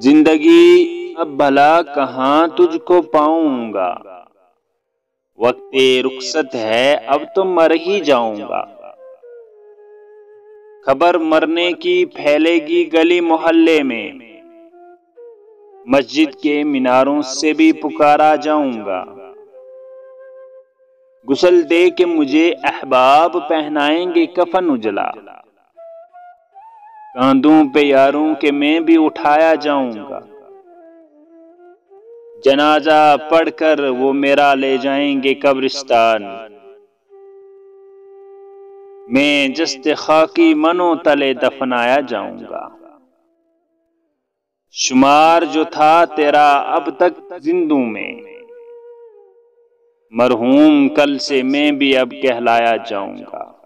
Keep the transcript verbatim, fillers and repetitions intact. जिंदगी अब भला कहाँ तुझको पाऊंगा, वक्ते रुखसत है अब तो मर ही जाऊंगा। खबर मरने की फैलेगी गली मोहल्ले में, मस्जिद के मीनारों से भी पुकारा जाऊंगा। गुसल दे के मुझे अहबाब पहनाएंगे कफन उजला, कांधों पे यारों के मैं भी उठाया जाऊंगा। जनाजा पढ़कर वो मेरा ले जाएंगे कब्रिस्तान, मैं जस्ते खाकी मनो तले दफनाया जाऊंगा। शुमार जो था तेरा अब तक जिंदों में, मरहूम कल से मैं भी अब कहलाया जाऊंगा।